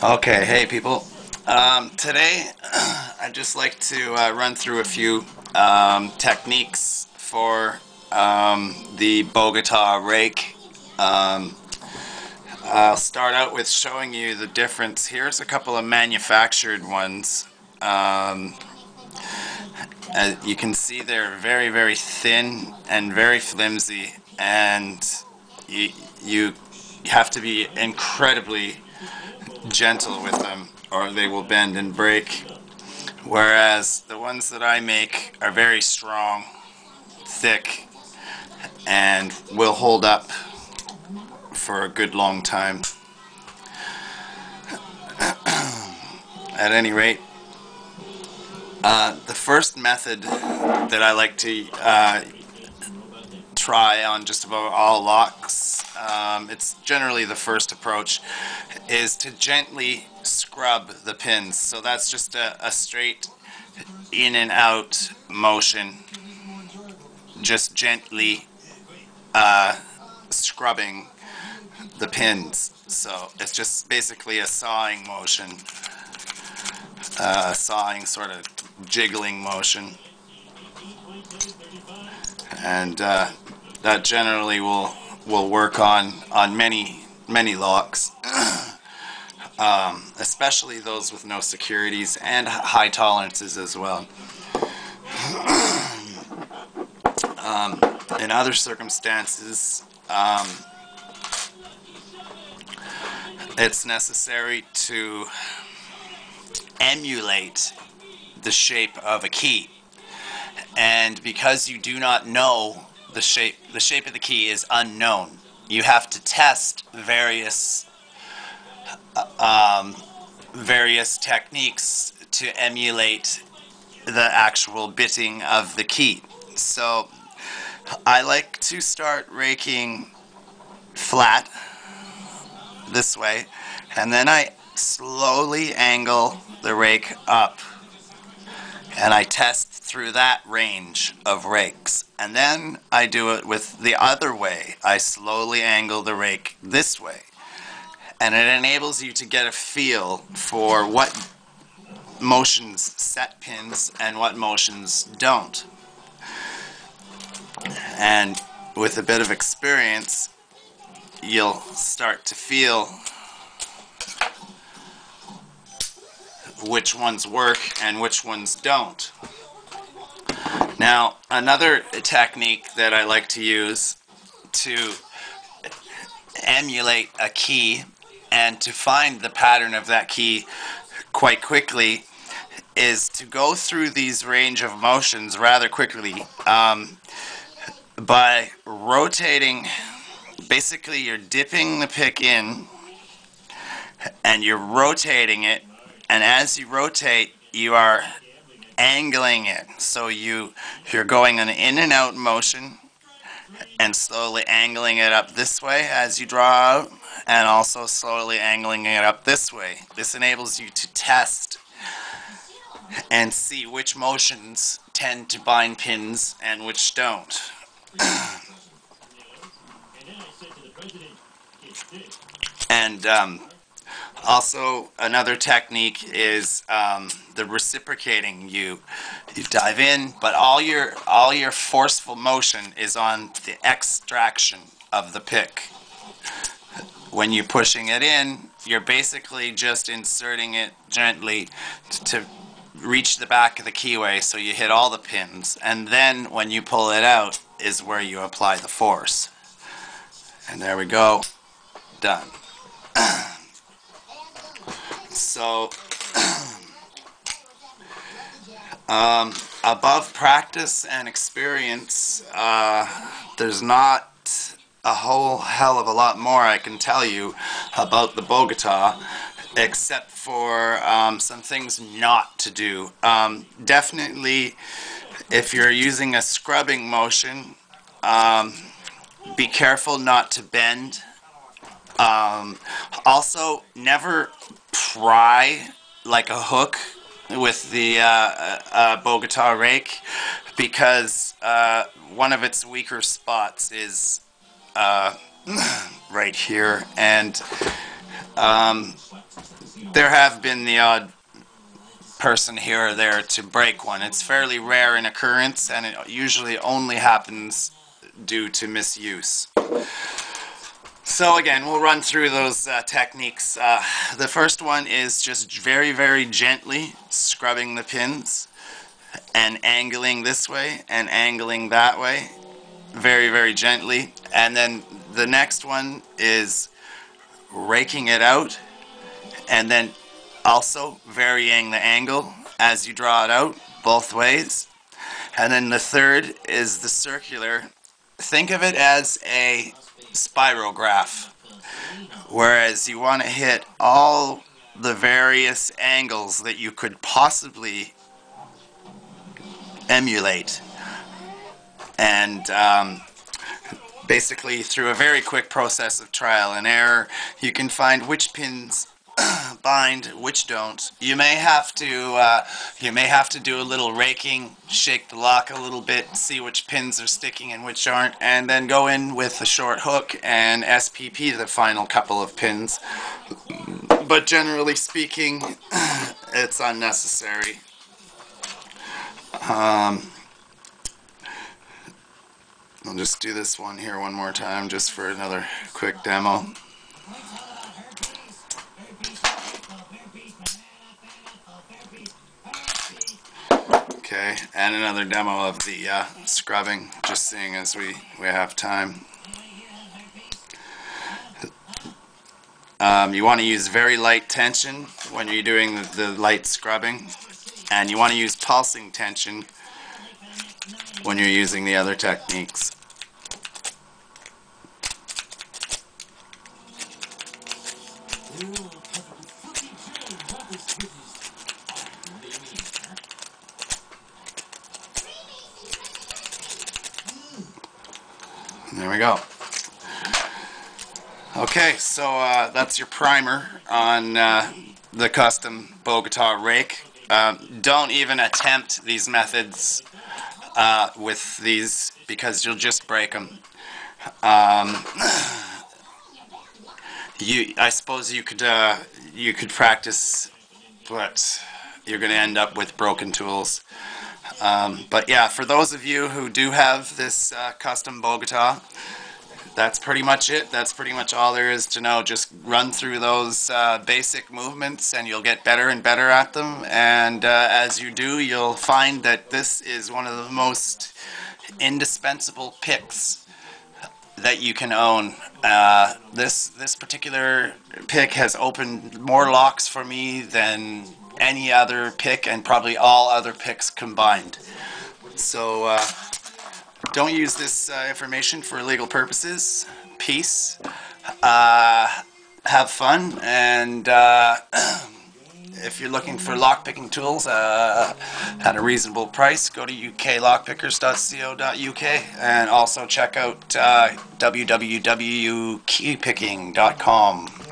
Okay, hey people. Today I'd just like to run through a few techniques for the Bogota rake. I'll start out with showing you the difference. Here's a couple of manufactured ones. As you can see, they're very, very thin and very flimsy, and you have to be incredibly gentle with them or they will bend and break, whereas the ones that I make are very strong, thick, and will hold up for a good long time. At any rate, the first method that I like to try on just about all locks, it's generally the first approach, is to gently scrub the pins. So that's just a straight in and out motion, just gently scrubbing the pins. So it's just basically a sawing motion, sawing sort of jiggling motion, and that generally will work on many locks, especially those with no securities and high tolerances as well. In other circumstances, it's necessary to emulate the shape of a key, and because you do not know the shape of the key is unknown, you have to test various techniques to emulate the actual bitting of the key. So I like to start raking flat this way, and then I slowly angle the rake up, and I test through that range of rakes, and then I do it with the other way. I slowly angle the rake this way, and it enables you to get a feel for what motions set pins and what motions don't. And with a bit of experience, you'll start to feel which ones work and which ones don't. Now, another technique that I like to use to emulate a key and to find the pattern of that key quite quickly is to go through these range of motions rather quickly by rotating. Basically, you're dipping the pick in and you're rotating it, and as you rotate, you are angling it. So you're going an in and out motion and slowly angling it up this way as you draw out, and also slowly angling it up this way. This enables you to test and see which motions tend to bind pins and which don't. And also, another technique is the reciprocating. You dive in, but all your forceful motion is on the extraction of the pick. When you're pushing it in, you're basically just inserting it gently to reach the back of the keyway, so you hit all the pins, and then when you pull it out is where you apply the force. And there we go, done. So, above practice and experience, there's not a whole hell of a lot more I can tell you about the Bogota, except for some things not to do. Definitely, if you're using a scrubbing motion, be careful not to bend. Also, never pry like a hook with the Bogota rake, because one of its weaker spots is right here, and there have been the odd person here or there to break one. It's fairly rare in occurrence, and it usually only happens due to misuse. So again, we'll run through those techniques. The first one is just very, very gently scrubbing the pins and angling this way and angling that way, very, very gently. And then the next one is raking it out and then also varying the angle as you draw it out both ways. And then the third is the circular. Think of it as a spirograph, whereas you want to hit all the various angles that you could possibly emulate, and basically through a very quick process of trial and error you can find which pins bind, which don't. You may have to do a little raking, shake the lock a little bit, see which pins are sticking and which aren't, and then go in with a short hook and SPP the final couple of pins. But generally speaking, it's unnecessary. I'll just do this one here one more time just for another quick demo. Okay, and another demo of the scrubbing, just seeing as we have time. You want to use very light tension when you're doing the light scrubbing, and you want to use pulsing tension when you're using the other techniques. There we go. Okay, so that's your primer on the custom Bogota rake. Don't even attempt these methods with these, because you'll just break them. I suppose you could practice, but you're going to end up with broken tools. But yeah, for those of you who do have this custom Bogota, that's pretty much it. That's pretty much all there is to know. Just run through those basic movements and you'll get better and better at them. And as you do, you'll find that this is one of the most indispensable picks that you can own. This particular pick has opened more locks for me than any other pick, and probably all other picks combined. So don't use this information for illegal purposes. Peace. Have fun, and if you're looking for lock picking tools at a reasonable price, go to uklockpickers.co.uk, and also check out www.keypicking.com.